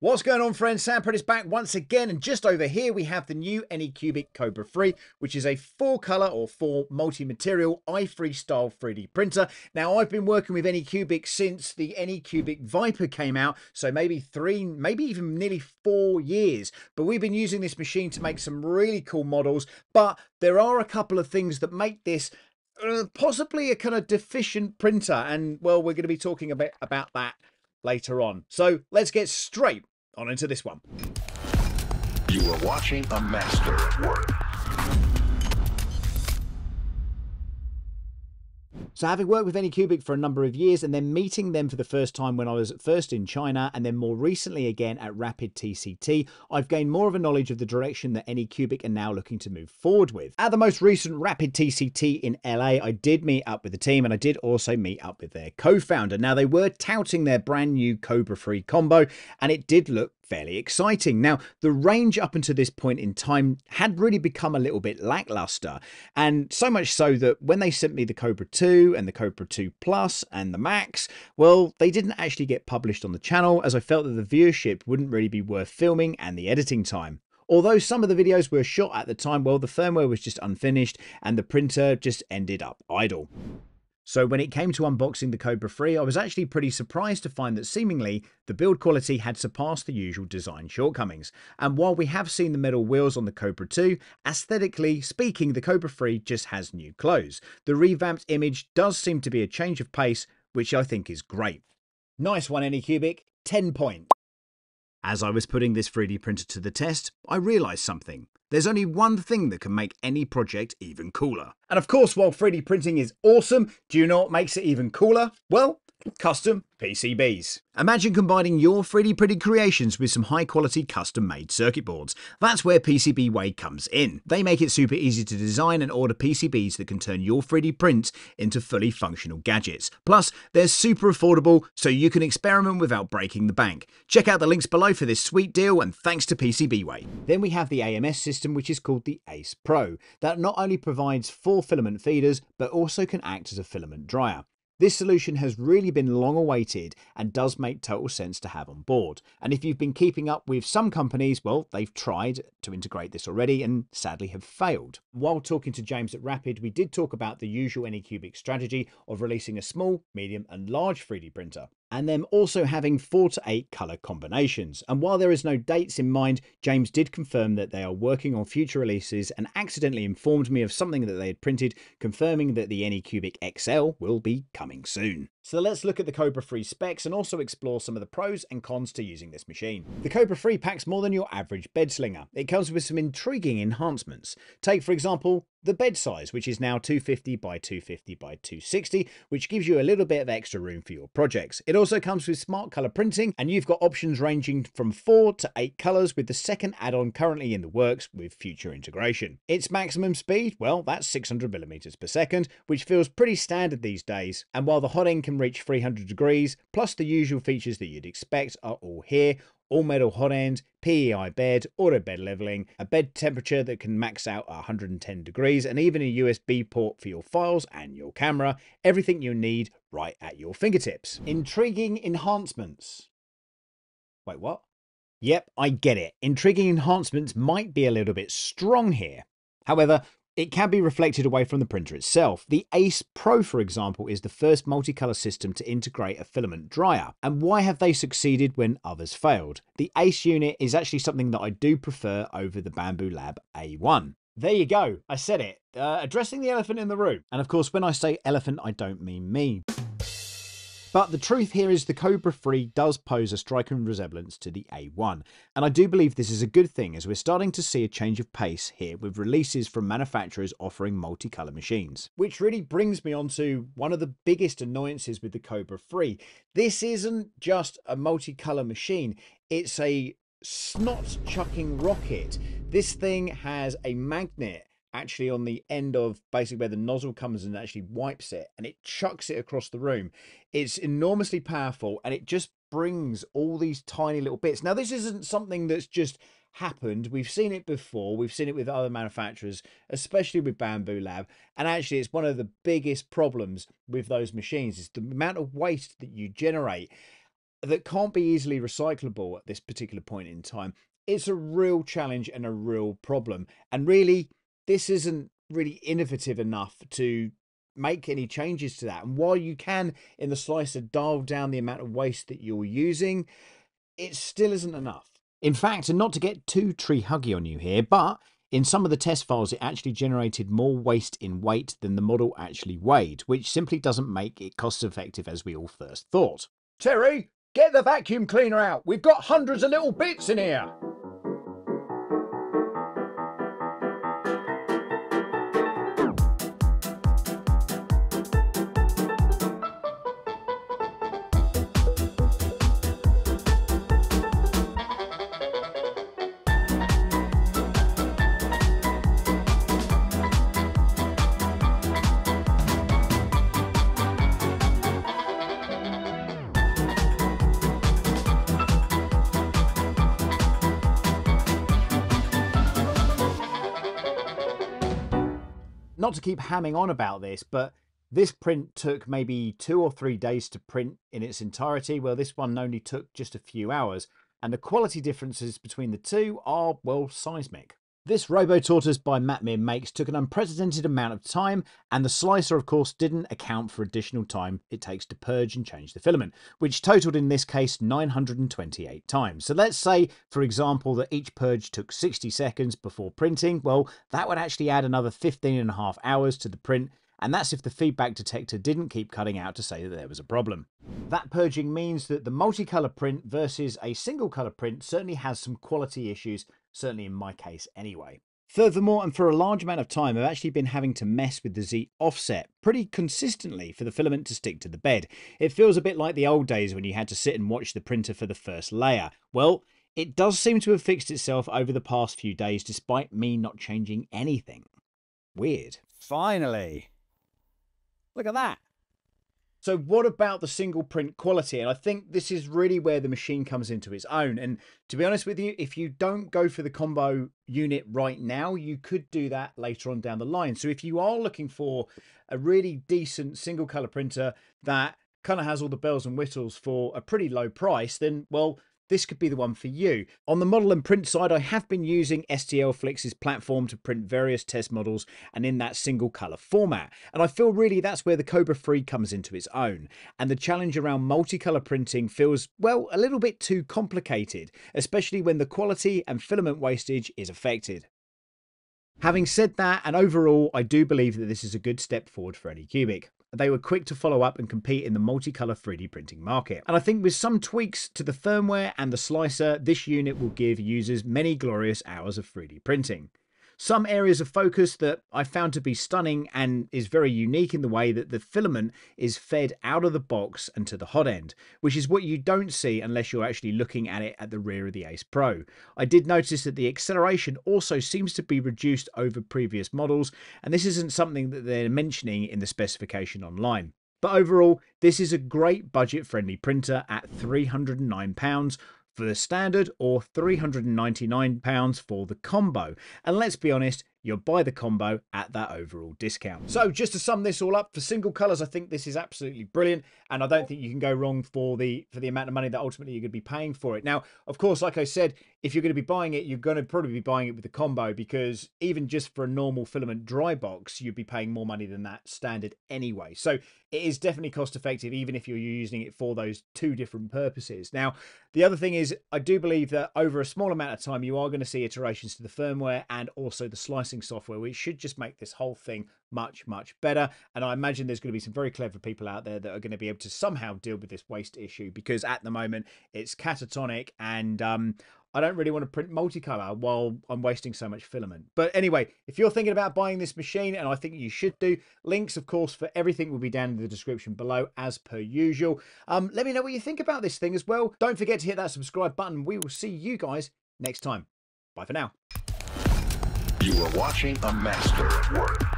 What's going on, friends? Sampred is back once again, and just over here we have the new Anycubic Kobra 3, which is a four-color or four multi-material iFreestyle 3D printer. Now, I've been working with Anycubic since the Anycubic Viper came out, so maybe three, maybe even nearly 4 years. But we've been using this machine to make some really cool models, but there are a couple of things that make this possibly a kind of deficient printer, and, well, we're going to be talking a bit about that later on. So let's get straight on into this one. You are watching a master at work. So having worked with Anycubic for a number of years and then meeting them for the first time when I was first in China and then more recently again at Rapid TCT, I've gained more of a knowledge of the direction that Anycubic are now looking to move forward with. At the most recent Rapid TCT in LA, I did meet up with the team and I did also meet up with their co-founder. Now, they were touting their brand new Kobra 3 combo and it did look fairly exciting. Now, the range up until this point in time had really become a little bit lackluster, and so much so that when they sent me the Kobra 2 and the Kobra 2 Plus and the Max, well, they didn't actually get published on the channel, as I felt that the viewership wouldn't really be worth filming and the editing time. Although some of the videos were shot at the time, well, the firmware was just unfinished and the printer just ended up idle. So when it came to unboxing the Kobra 3, I was actually pretty surprised to find that seemingly the build quality had surpassed the usual design shortcomings. And while we have seen the metal wheels on the Kobra 2, aesthetically speaking, the Kobra 3 just has new clothes. The revamped image does seem to be a change of pace, which I think is great. Nice one, Anycubic. 10 points. As I was putting this 3D printer to the test, I realised something. There's only one thing that can make any project even cooler. And of course, while 3D printing is awesome, do you know what makes it even cooler? Well, custom PCBs. Imagine combining your 3D printed creations with some high quality custom made circuit boards. That's where PCBWay comes in. They make it super easy to design and order PCBs that can turn your 3D prints into fully functional gadgets. Plus, they're super affordable, so you can experiment without breaking the bank. Check out the links below for this sweet deal, and thanks to PCBWay. Then we have the AMS system, which is called the Ace Pro, that not only provides 4 filament feeders, but also can act as a filament dryer. This solution has really been long awaited and does make total sense to have on board. And if you've been keeping up with some companies, well, they've tried to integrate this already and sadly have failed. While talking to James at Rapid, we did talk about the usual Anycubic strategy of releasing a small, medium and large 3D printer, and them also having 4 to 8 colour combinations. And while there is no dates in mind, James did confirm that they are working on future releases and accidentally informed me of something that they had printed, confirming that the Anycubic XL will be coming soon. So let's look at the Kobra 3 specs and also explore some of the pros and cons to using this machine. The Kobra 3 packs more than your average bed slinger. It comes with some intriguing enhancements. Take, for example, the bed size, which is now 250 by 250 by 260, which gives you a little bit of extra room for your projects. It also comes with smart color printing, and you've got options ranging from 4 to 8 colors, with the second add-on currently in the works with future integration. Its maximum speed, well, that's 600 mm/s, which feels pretty standard these days. And while the hot end can reach 300 degrees, plus the usual features that you'd expect are all here: all metal hot end, PEI bed, auto bed leveling, a bed temperature that can max out at 110 degrees, and even a USB port for your files and your camera. Everything you need right at your fingertips. Intriguing enhancements. Wait, what? Yep, I get it. Intriguing enhancements might be a little bit strong here. However, it can be reflected away from the printer itself. The Ace Pro, for example, is the first multicolour system to integrate a filament dryer. And why have they succeeded when others failed? The Ace unit is actually something that I do prefer over the Bambu Lab A1. There you go, I said it. Addressing the elephant in the room. And of course, when I say elephant, I don't mean me. But the truth here is the Kobra 3 does pose a striking resemblance to the A1, and I do believe this is a good thing, as we're starting to see a change of pace here with releases from manufacturers offering multicolour machines. Which really brings me on to one of the biggest annoyances with the Kobra 3. This isn't just a multicolour machine, it's a snot-chucking rocket. This thing has a magnet actually on the end of basically where the nozzle comes and actually wipes it, and it chucks it across the room. It's enormously powerful, and it just brings all these tiny little bits. Now, this isn't something that's just happened. We've seen it before. We've seen it with other manufacturers, especially with Bambu Lab. And actually, it's one of the biggest problems with those machines is the amount of waste that you generate. that can't be easily recyclable at this particular point in time, it's a real challenge and a real problem. And really, this isn't really innovative enough to make any changes to that. And while you can, in the slicer, dial down the amount of waste that you're using, it still isn't enough. In fact, and not to get too tree huggy on you here, but in some of the test files, it actually generated more waste in weight than the model actually weighed, which simply doesn't make it cost effective as we all first thought. Terry, get the vacuum cleaner out. We've got hundreds of little bits in here. Not to keep hamming on about this, but this print took maybe 2 or 3 days to print in its entirety, where this one only took just a few hours, and the quality differences between the two are, well, seismic. This Robo Tortoise by Matt Mir Makes took an unprecedented amount of time, and the slicer, of course, didn't account for additional time it takes to purge and change the filament, which totaled in this case 928 times. So let's say, for example, that each purge took 60 seconds before printing. Well, that would actually add another 15.5 hours to the print, and that's if the feedback detector didn't keep cutting out to say that there was a problem. That purging means that the multicolour print versus a single colour print certainly has some quality issues, certainly in my case anyway. Furthermore, and for a large amount of time, I've actually been having to mess with the Z offset pretty consistently for the filament to stick to the bed. It feels a bit like the old days when you had to sit and watch the printer for the first layer. Well, it does seem to have fixed itself over the past few days, despite me not changing anything. Weird. Finally. Look at that. So what about the single print quality? And I think this is really where the machine comes into its own. And to be honest with you, if you don't go for the combo unit right now, you could do that later on down the line. So if you are looking for a really decent single color printer that kind of has all the bells and whistles for a pretty low price, then, well, this could be the one for you. On the model and print side, I have been using STL Flix's platform to print various test models and in that single colour format. And I feel really that's where the Kobra 3 comes into its own. And the challenge around multicolour printing feels, well, a little bit too complicated, especially when the quality and filament wastage is affected. Having said that, and overall, I do believe that this is a good step forward for Anycubic. They were quick to follow up and compete in the multicolour 3D printing market. And I think with some tweaks to the firmware and the slicer, this unit will give users many glorious hours of 3D printing. Some areas of focus that I found to be stunning and is very unique in the way that the filament is fed out of the box and to the hot end, which is what you don't see unless you're actually looking at it at the rear of the Ace Pro. I did notice that the acceleration also seems to be reduced over previous models, and this isn't something that they're mentioning in the specification online. But overall, this is a great budget-friendly printer at £309, for the standard, or £399 for the combo. And let's be honest, you'll buy the combo at that overall discount. So just to sum this all up, for single colors, I think this is absolutely brilliant. And I don't think you can go wrong for the amount of money that ultimately you're gonna be paying for it. Now, of course, like I said, if you're gonna be buying it, you're gonna probably be buying it with the combo, because even just for a normal filament dry box, you'd be paying more money than that standard anyway. So it is definitely cost effective, even if you're using it for those two different purposes. Now, the other thing is, I do believe that over a small amount of time, you are gonna see iterations to the firmware and also the slicing software, which should just make this whole thing much, much better. And I imagine there's going to be some very clever people out there that are going to be able to somehow deal with this waste issue, because at the moment it's catatonic, and I don't really want to print multicolor while I'm wasting so much filament. But anyway, if you're thinking about buying this machine, and I think you should do, links, of course, for everything will be down in the description below as per usual. Let me know what you think about this thing as well. Don't forget to hit that subscribe button. We will see you guys next time. Bye for now. You are watching a master at work.